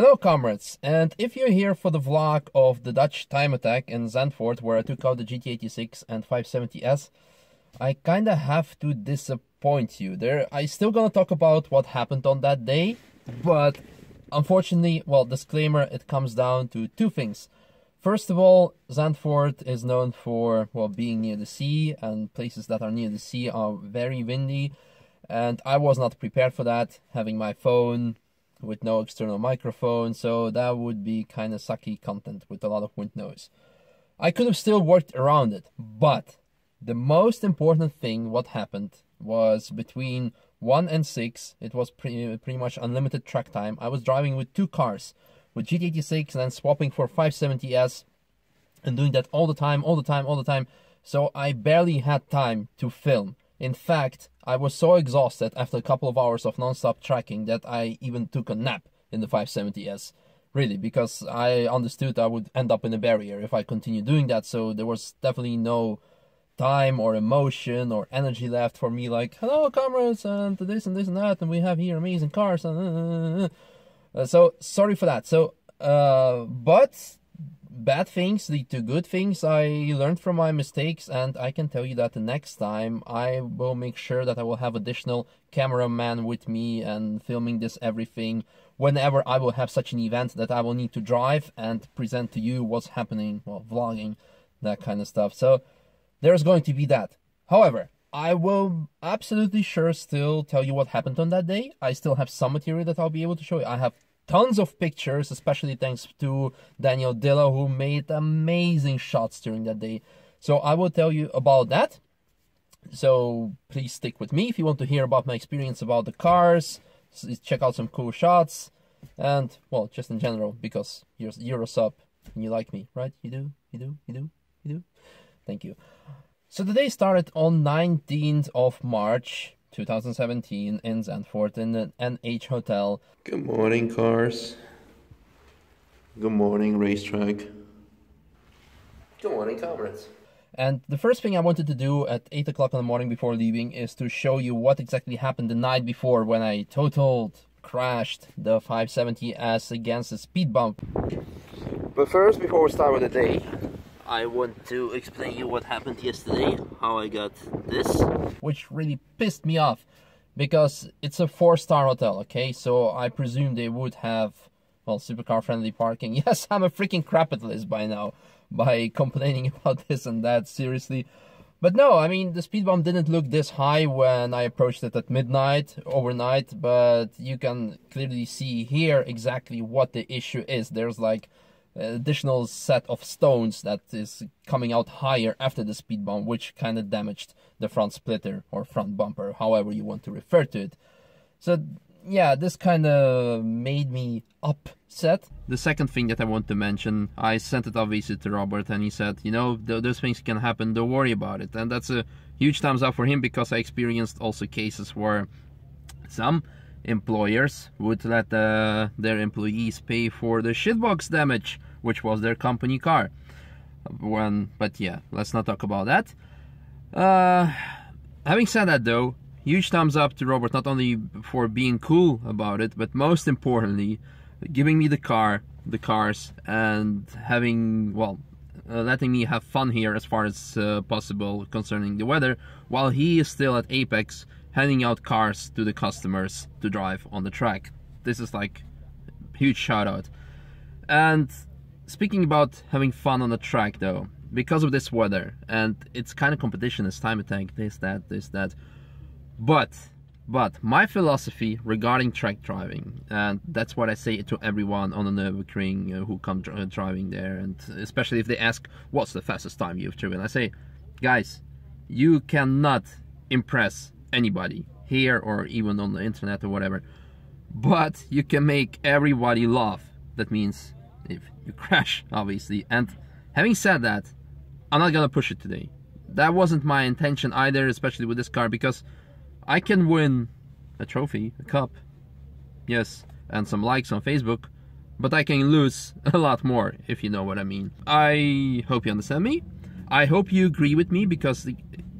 Hello comrades, and if you're here for the vlog of the Dutch time attack in Zandvoort where I took out the GT86 and 570S, I kinda have to disappoint you. I'm still gonna talk about what happened on that day, but unfortunately, well, disclaimer, it comes down to two things. First of all, Zandvoort is known for, well, being near the sea, and places that are near the sea are very windy, and I was not prepared for that, having my phone with no external microphone, so that would be kind of sucky content with a lot of wind noise. I could have still worked around it, but the most important thing what happened was between 1 and 6, it was pretty much unlimited track time. I was driving with two cars, with GT86 and then swapping for 570S, and doing that all the time, so I barely had time to film. In fact, I was so exhausted after a couple of hours of non-stop tracking that I even took a nap in the 570S, really, because I understood I would end up in a barrier if I continued doing that, so there was definitely no time or emotion or energy left for me, like, hello comrades, and this and this and that, and we have here amazing cars, and so sorry for that. So, but bad things lead to good things. I learned from my mistakes, and I can tell you that the next time I will make sure that I will have additional cameraman with me and filming this everything whenever I will have such an event that I will need to drive and present to you what's happening, well, vlogging, that kind of stuff. So there's going to be that. However, I will absolutely sure still tell you what happened on that day. I still have some material that I'll be able to show you. I have tons of pictures, especially thanks to Daniel Dillo, who made amazing shots during that day. So I will tell you about that. So please stick with me if you want to hear about my experience about the cars, check out some cool shots, and, well, just in general, because you're a sub and you like me, right? You do? Thank you. So the day started on 19th of March. 2017 in Zandvoort in the NH Hotel. Good morning, cars. Good morning, racetrack. Good morning, comrades. And the first thing I wanted to do at 8 o'clock in the morning before leaving is to show you what exactly happened the night before when I totaled, crashed the 570S against a speed bump. But first, before we start with the day, I want to explain to you what happened yesterday, how I got this, which really pissed me off, because it's a 4-star hotel, okay? So I presume they would have, well, supercar-friendly parking. Yes, I'm a freaking capitalist by now, by complaining about this and that, seriously. But no, I mean, the speed bump didn't look this high when I approached it at midnight, overnight, but you can clearly see here exactly what the issue is. There's like additional set of stones that is coming out higher after the speed bump, which kind of damaged the front splitter or front bumper, however you want to refer to it. So yeah, this kind of made me upset. The second thing that I want to mention, I sent it obviously to Robert, and he said, you know, those things can happen, don't worry about it. And that's a huge thumbs up for him, because I experienced also cases where some employers would let their employees pay for the shitbox damage, which was their company car. But yeah, let's not talk about that. Having said that though, huge thumbs up to Robert, not only for being cool about it, but most importantly, giving me the car, the cars, and having, well, letting me have fun here as far as possible concerning the weather, while he is still at Apex, handing out cars to the customers to drive on the track. This is like huge shout out. And speaking about having fun on the track though, because of this weather, and it's kind of competition, it's time attack, this, that. But my philosophy regarding track driving, and that's what I say to everyone on the Nürburgring who come driving there, and especially if they ask, what's the fastest time you've driven? I say, guys, you cannot impress anybody here or even on the internet or whatever, but you can make everybody laugh. That means if you crash, obviously. And having said that, I'm not gonna push it today. That wasn't my intention either, especially with this car, because I can win a trophy, a cup, yes, and some likes on Facebook, but I can lose a lot more, if you know what I mean. I hope you understand me. I hope you agree with me, because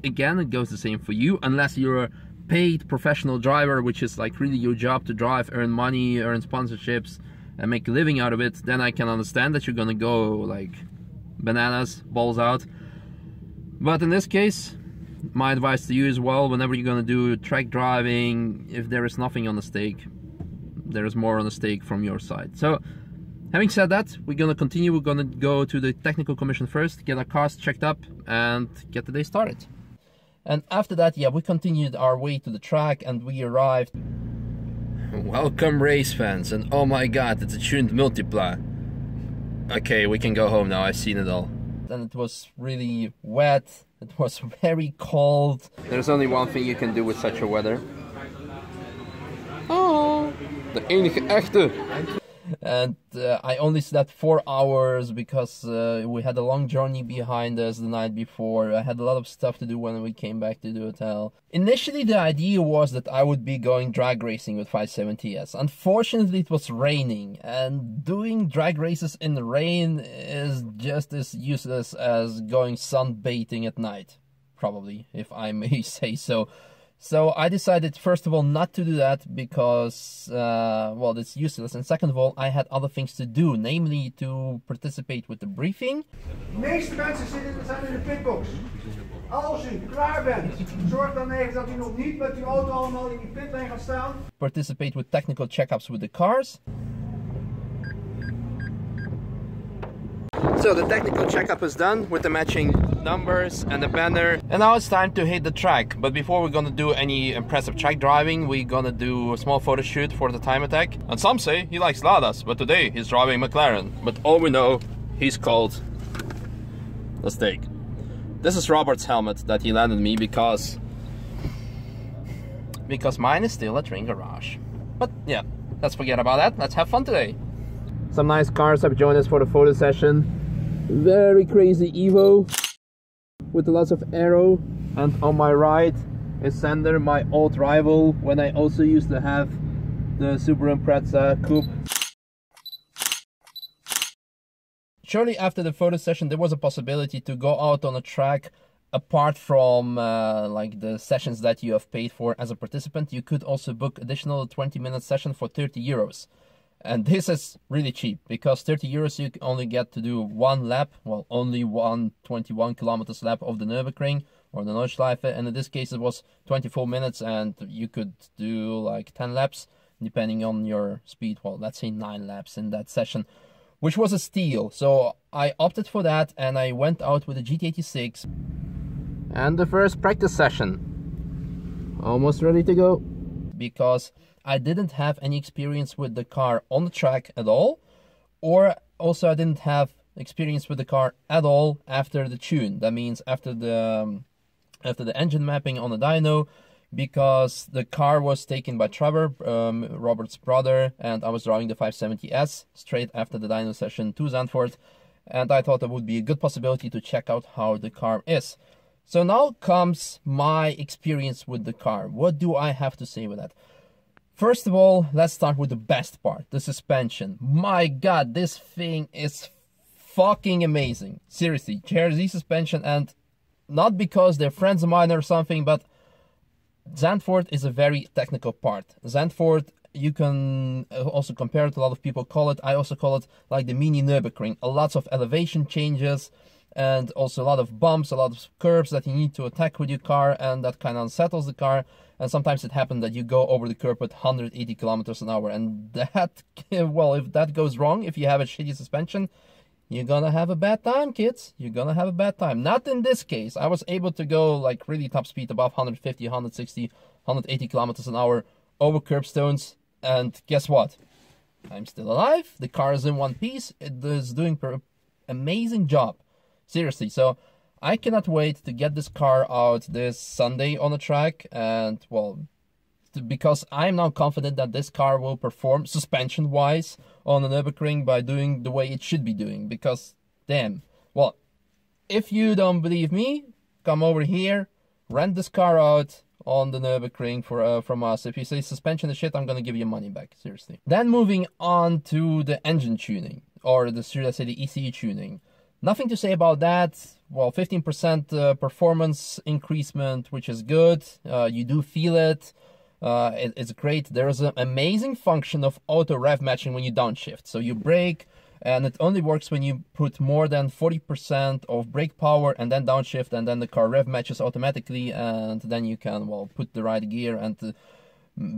again, it goes the same for you, unless you're a paid professional driver, which is like really your job to drive, earn money, earn sponsorships, and make a living out of it, then I can understand that you're gonna go like bananas, balls out. But in this case, my advice to you is, well, whenever you're gonna do track driving, if there is nothing on the stake, there is more on the stake from your side. So having said that, we're gonna continue. We're gonna go to the technical commission first, get our cars checked up and get the day started. And after that, yeah, we continued our way to the track and we arrived. Welcome race fans, and oh my god, it's a tuned Multipla. Okay, we can go home now, I've seen it all. And it was really wet, it was very cold. There's only one thing you can do with such a weather. Oh, de enige echte. And I only slept 4 hours because we had a long journey behind us the night before. I had a lot of stuff to do when we came back to the hotel. Initially the idea was that I would be going drag racing with 570S. Unfortunately it was raining, and doing drag races in the rain is just as useless as going sunbathing at night, probably, if I may say so. So I decided, first of all, not to do that because, well, it's useless. And second of all, I had other things to do, namely to participate with the briefing. De meeste mensen zijn in de pitbox. Als u klaar bent, zorg dan even dat u nog niet met uw auto allemaal in die pitlane gaat staan. Participate with technical checkups with the cars. So the technical checkup is done with the matching numbers and the banner, and now it's time to hit the track. But before we're gonna do any impressive track driving, we're gonna do a small photo shoot for the time attack. And some say he likes Ladas, but today he's driving McLaren. But all we know, he's called. Let's take. This is Robert's helmet that he landed me because mine is still a train garage. But yeah, let's forget about that. Let's have fun today. Some nice cars have joined us for the photo session. Very crazy Evo with lots of aero, and on my right is Sander, my old rival when I also used to have the Subaru Impreza coupe. Shortly after the photo session there was a possibility to go out on a track. Apart from like the sessions that you have paid for as a participant, you could also book additional 20-minute session for 30 euros. And this is really cheap, because 30 euros you only get to do one lap, well, only one 21 kilometers lap of the Nürburgring or the Nordschleife, and in this case it was 24 minutes and you could do like 10 laps, depending on your speed, well, let's say 9 laps in that session, which was a steal. So I opted for that and I went out with a GT86. And the first practice session. Almost ready to go. Because I didn't have any experience with the car on the track at all, or also I didn't have experience with the car at all after the tune. That means after the engine mapping on the dyno, because the car was taken by Trevor, Robert's brother, and I was driving the 570S straight after the dyno session to Zandvoort, and I thought it would be a good possibility to check out how the car is. So now comes my experience with the car. What do I have to say with that? First of all, let's start with the best part, the suspension. My god, this thing is fucking amazing. Seriously, GRZ suspension, and not because they're friends of mine or something, but Zandvoort is a very technical part. Zandvoort, you can also compare it, a lot of people call it, I also call it like the mini Nürburgring. A lot of elevation changes, and also a lot of bumps, a lot of curbs that you need to attack with your car, and that kind of unsettles the car. And sometimes it happens that you go over the curb at 180 kilometers an hour, and that, well, if that goes wrong, if you have a shitty suspension, you're gonna have a bad time, kids. You're gonna have a bad time. Not in this case. I was able to go like really top speed, above 150, 160, 180 kilometers an hour over curbstones, and guess what? I'm still alive. The car is in one piece. It is doing an amazing job. Seriously, so I cannot wait to get this car out this Sunday on the track, and well, because I'm now confident that this car will perform suspension-wise on the Nürburgring by doing the way it should be doing, because damn, well, if you don't believe me, come over here, rent this car out on the Nürburgring from us. If you say suspension is shit, I'm gonna give you money back, seriously. Then moving on to the engine tuning, or the, should I say, the ECU tuning. Nothing to say about that. Well, 15% performance increasement, which is good. You do feel it. It's great. There's an amazing function of auto rev matching when you downshift. So you brake, and it only works when you put more than 40% of brake power and then downshift, and then the car rev matches automatically, and then you can, well, put the right gear and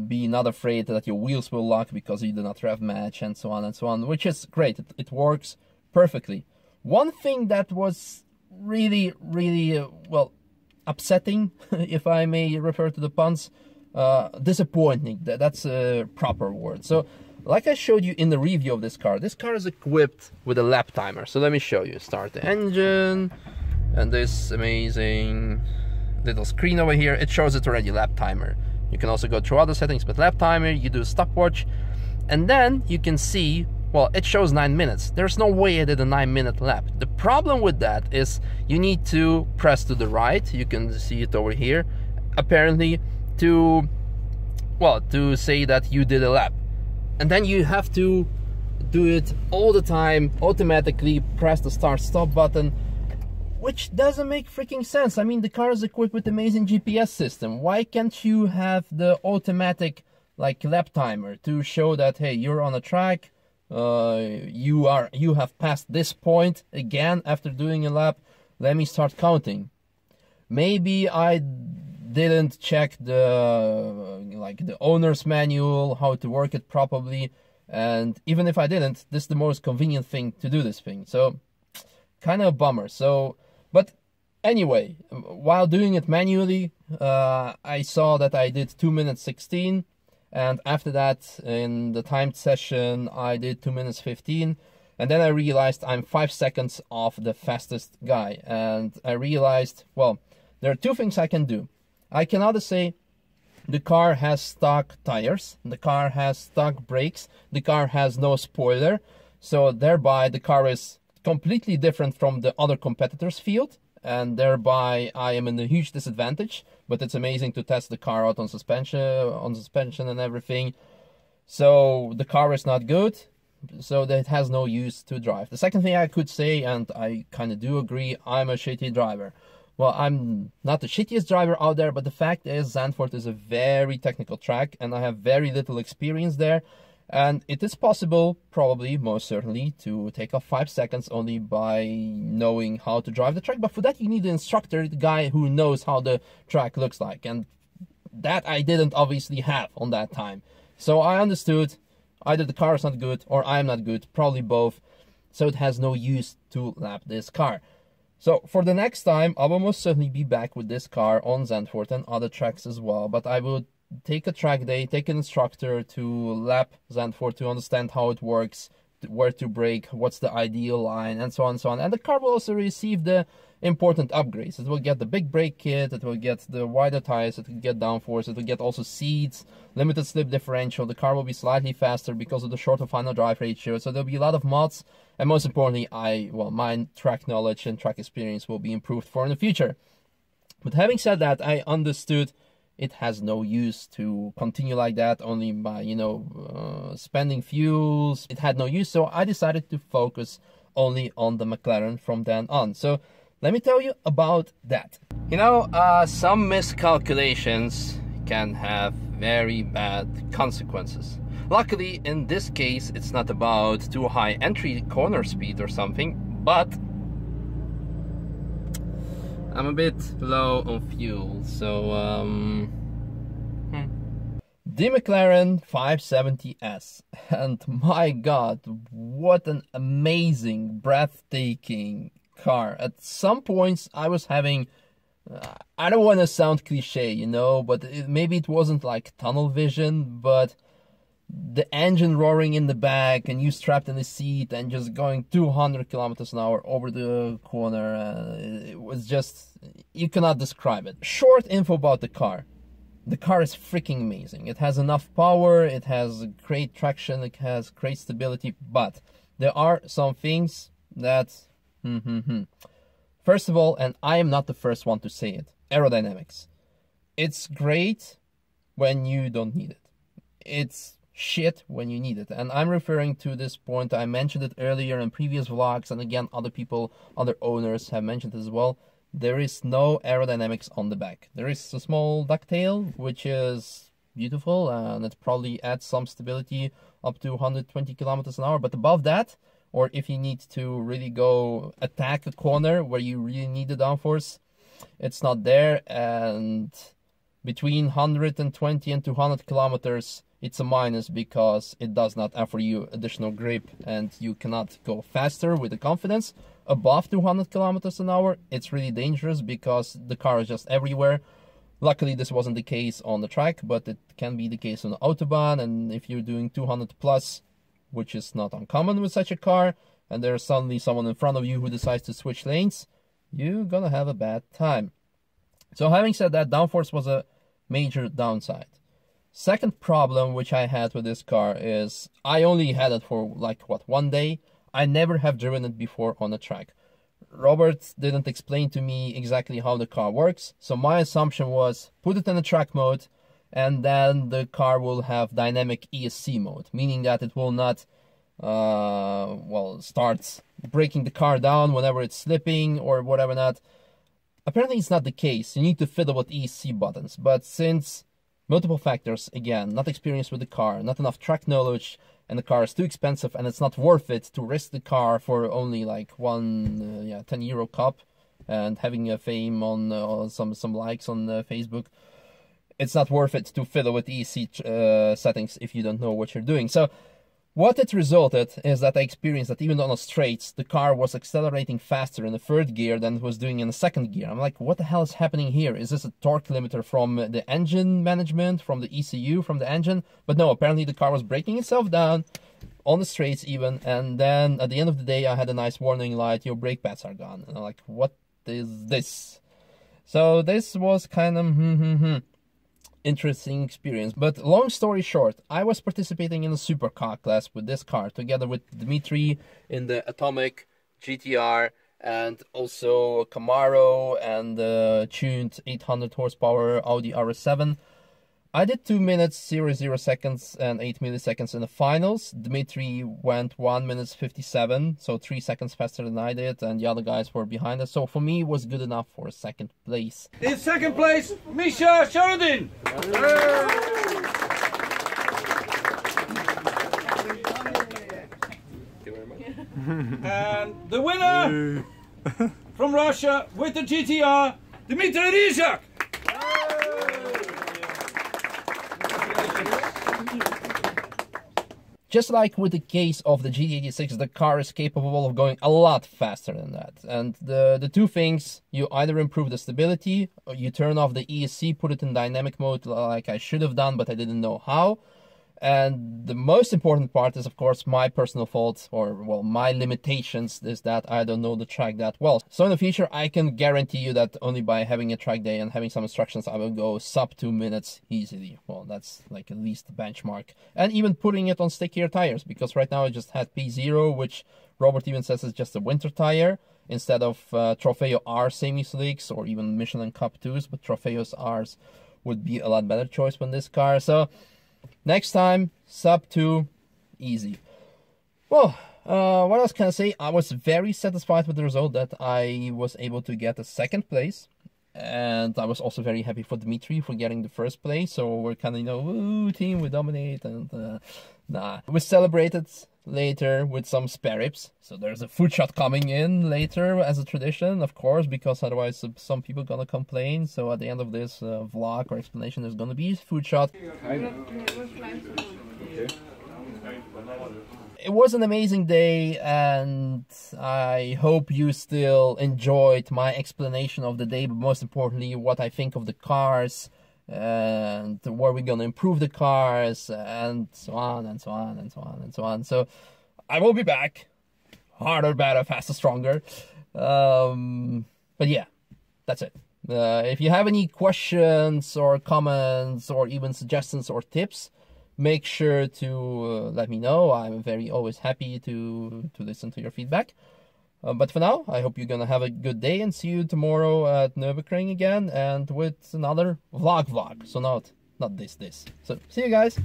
be not afraid that your wheels will lock because you do not rev match and so on and so on, which is great. It works perfectly. One thing that was really, really, well, upsetting, if I may refer to the puns, disappointing, that's a proper word. So, like I showed you in the review of this car is equipped with a lap timer. So let me show you. Start the engine, and this amazing little screen over here, it shows it already, lap timer. You can also go through other settings, but lap timer, you do stopwatch, and then you can see, well, it shows 9 minutes. There's no way I did a 9-minute lap. The problem with that is you need to press to the right. You can see it over here, apparently, to, well, to say that you did a lap. And then you have to do it all the time, automatically, press the start-stop button, which doesn't make freaking sense. I mean, the car is equipped with amazing GPS system. Why can't you have the automatic, like, lap timer to show that, hey, you're on a track, you have passed this point again after doing a lap, let me start counting. Maybe I didn't check the, like, the owner's manual, how to work it properly, and even if I didn't, this is the most convenient thing to do this thing. So, kind of a bummer. So, but anyway, while doing it manually, I saw that I did 2 minutes 16, and after that, in the timed session, I did 2 minutes 15, and then I realized I'm 5 seconds off the fastest guy, and I realized, well, there are two things I can do. I can either say the car has stock tires, the car has stock brakes, the car has no spoiler, so thereby the car is completely different from the other competitor's field, and thereby I am in a huge disadvantage, but it's amazing to test the car out on suspension and everything. So the car is not good, so that it has no use to drive. The second thing I could say, and I kind of do agree, I'm a shitty driver. Well, I'm not the shittiest driver out there, but the fact is Zandvoort is a very technical track, and I have very little experience there, and it is possible, probably, most certainly, to take off 5 seconds only by knowing how to drive the track, but for that you need an instructor, the guy who knows how the track looks like, and that I didn't obviously have on that time. So I understood either the car is not good or I'm not good, probably both, so it has no use to lap this car. So, for the next time, I will most certainly be back with this car on Zandvoort and other tracks as well, but I will take a track day, take an instructor to lap Zandvoort to understand how it works, where to brake, what's the ideal line, and so on and so on. And the car will also receive the important upgrades. It will get the big brake kit, it will get the wider tires, it will get downforce, it will get also seats, limited slip differential, the car will be slightly faster because of the shorter final drive ratio, so there will be a lot of mods. And most importantly, my track knowledge and track experience will be improved for in the future. But having said that, I understood it has no use to continue like that only by, you know, spending fuels. It had no use, so I decided to focus only on the McLaren from then on. So let me tell you about that. You know, some miscalculations can have very bad consequences. Luckily, in this case, it's not about too high entry corner speed or something, but I'm a bit low on fuel, so The McLaren 570S, and my god, what an amazing, breathtaking car. At some points I was having, I don't want to sound cliche, you know, but maybe it wasn't like tunnel vision, but the engine roaring in the back and you strapped in the seat and just going 200 kilometers an hour over the corner, it was just, you cannot describe it. Short info about the car. The car is freaking amazing. It has enough power, it has great traction, it has great stability, but there are some things that, first of all, and I am not the first one to say it, aerodynamics. It's great when you don't need it. It's shit when you need it, and I'm referring to this point. I mentioned it earlier in previous vlogs, and again other people, other owners have mentioned it as well. There is no aerodynamics on the back. There is a small ducktail, which is beautiful, and it probably adds some stability up to 120 kilometers an hour. But above that, or if you need to really go attack a corner where you really need the downforce, it's not there. And between 120 and 200 kilometers, it's a minus because it does not offer you additional grip and you cannot go faster with the confidence. Above 200 kilometers an hour, it's really dangerous because the car is just everywhere. Luckily, this wasn't the case on the track, but it can be the case on the Autobahn. And if you're doing 200 plus, which is not uncommon with such a car, and there's suddenly someone in front of you who decides to switch lanes, you're gonna have a bad time. So having said that, downforce was a major downside. Second problem which I had with this car is I only had it for like, what, one day. I never have driven it before on a track. Robert didn't explain to me exactly how the car works, so my assumption was put it in a track mode and then the car will have dynamic ESC mode, meaning that it will not start breaking the car down whenever it's slipping or whatever not. Apparently it's not the case. You need to fiddle with ESC buttons, but since multiple factors, again, not experience with the car, not enough track knowledge, and the car is too expensive and it's not worth it to risk the car for only like one €10 cup and having a fame on some likes on Facebook. It's not worth it to fiddle with EC settings if you don't know what you're doing. So what it resulted is that I experienced that even on the straights, the car was accelerating faster in the third gear than it was doing in the second gear. I'm like, what the hell is happening here? Is this a torque limiter from the engine management, from the ECU, from the engine? But no, apparently the car was breaking itself down on the straights even. And then at the end of the day, I had a nice warning light, your brake pads are gone. And I'm like, what is this? So this was kind of interesting experience. But long story short, I was participating in a supercar class with this car together with Dmitry in the Atomic GTR and also Camaro and the tuned 800 horsepower Audi RS7. I did 2 minutes 00 seconds and 8 milliseconds in the finals. Dmitry went 1 minute 57, so 3 seconds faster than I did, and the other guys were behind us. So for me, it was good enough for second place. In second place, Misha Charoudin. And the winner from Russia with the GTR, Dmitry Rizhak. Just like with the case of the GT86, the car is capable of going a lot faster than that. And the two things, you either improve the stability, or you turn off the ESC, put it in dynamic mode like I should have done, but I didn't know how. And the most important part is, of course, my personal fault, or, well, my limitations is that I don't know the track that well. So in the future, I can guarantee you that only by having a track day and having some instructions, I will go sub 2 minutes easily. Well, that's like at least the benchmark. And even putting it on stickier tires, because right now I just had P0, which Robert even says is just a winter tire, instead of Trofeo R semi-slicks or even Michelin Cup 2s, but Trofeo's R's would be a lot better choice for this car. So next time, sub 2, easy. Well, what else can I say? I was very satisfied with the result that I was able to get a second place. And I was also very happy for Dmitry for getting the first place. So we're kind of, you know, ooh, team, we dominate. And we celebrated later with some spare ribs. So there's a food shot coming in later as a tradition, of course, because otherwise some people gonna complain. So at the end of this vlog or explanation, there's gonna be food shot. It was an amazing day, and I hope you still enjoyed my explanation of the day, but most importantly, what I think of the cars, and where we're gonna improve the cars, and so on, and so on, and so on, and so on. So I will be back, harder, better, faster, stronger. But yeah, that's it. If you have any questions or comments or even suggestions or tips, make sure to let me know. I'm always happy to listen to your feedback. But for now, I hope you're gonna have a good day and see you tomorrow at Nürburgring again and with another vlog. So not this. So see you guys.